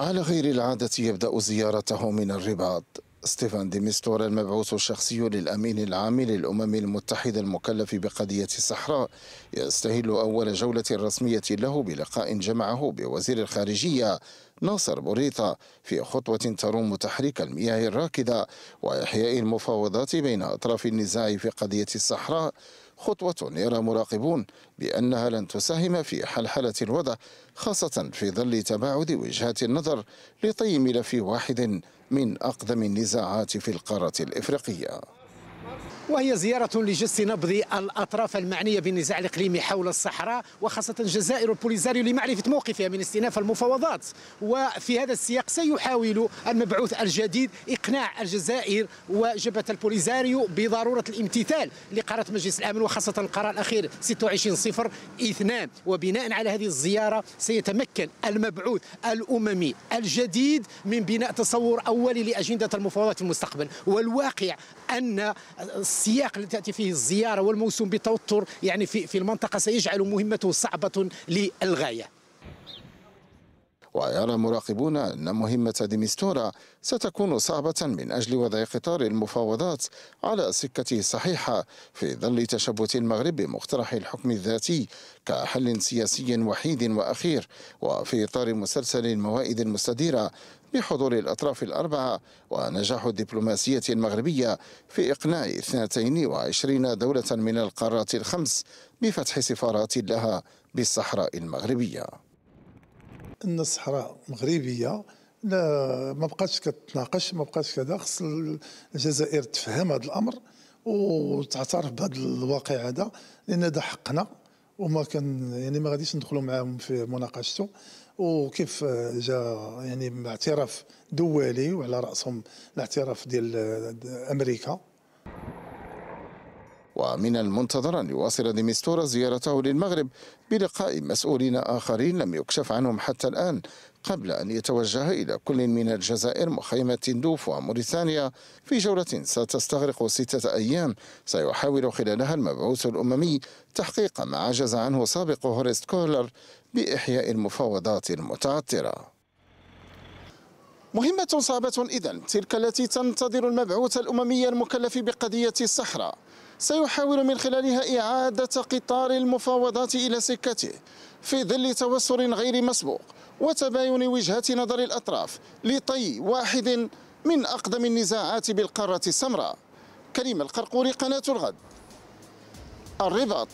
على غير العادة يبدأ زيارته من الرباط. ستيفان ديميستور المبعوث الشخصي للأمين العام للأمم المتحدة المكلف بقضية الصحراء يستهل أول جولة رسمية له بلقاء جمعه بوزير الخارجية ناصر بوريطة في خطوة تروم تحريك المياه الراكدة وإحياء المفاوضات بين أطراف النزاع في قضية الصحراء، خطوة يرى مراقبون بأنها لن تساهم في حلحلة الوضع، خاصة في ظل تباعد وجهات النظر لطي ملف واحد من أقدم النزاعات في القارة الإفريقية. وهي زيارة لجس نبض الأطراف المعنية بالنزاع الإقليمي حول الصحراء، وخاصة الجزائر والبوليزاريو لمعرفة موقفها من استئناف المفاوضات. وفي هذا السياق سيحاول المبعوث الجديد إقناع الجزائر وجبهة البوليزاريو بضرورة الامتثال لقرار مجلس الأمن، وخاصة القرار الأخير 26-02. وبناء على هذه الزيارة سيتمكن المبعوث الأممي الجديد من بناء تصور أولي لأجندة المفاوضات في المستقبل. والواقع أن السياق الذي تأتي فيه الزيارة والموسم بالتوتر يعني في المنطقة سيجعل مهمته صعبة للغاية. ويرى مراقبون أن مهمة ديميستورا ستكون صعبة من أجل وضع قطار المفاوضات على سكته الصحيحة في ظل تشبث المغرب بمقترح الحكم الذاتي كحل سياسي وحيد وأخير، وفي إطار مسلسل الموائد المستديرة بحضور الأطراف الأربعة ونجاح الدبلوماسية المغربية في إقناع 22 دولة من القارات الخمس بفتح سفارات لها بالصحراء المغربية. إن الصحراء مغربية ما بقاتش كتناقش، ما بقاتش كذا، خص الجزائر تفهم هذا الأمر وتعترف بهذا الواقع هذا، لأن هذا حقنا وما كان يعني ما غاديش ندخلوا معاهم في مناقشته. وكيف جا يعني مع اعتراف دولي وعلى رأسهم الاعتراف ديال أمريكا. ومن المنتظر أن يواصل ديميستور زيارته للمغرب بلقاء مسؤولين آخرين لم يكشف عنهم حتى الآن، قبل أن يتوجه إلى كل من الجزائر مخيمة تندوف وموريتانيا في جولة ستستغرق 6 أيام سيحاول خلالها المبعوث الأممي تحقيق ما عجز عنه سابق هورست كولر بإحياء المفاوضات المتعثرة. مهمة صعبة إذن تلك التي تنتظر المبعوث الأممي المكلف بقضية الصحراء، سيحاول من خلالها إعادة قطار المفاوضات إلى سكته في ظل توسر غير مسبوق وتباين وجهات نظر الأطراف لطي واحد من أقدم النزاعات بالقارة السمراء. كريم القرقوري، قناة الغد، الرباط.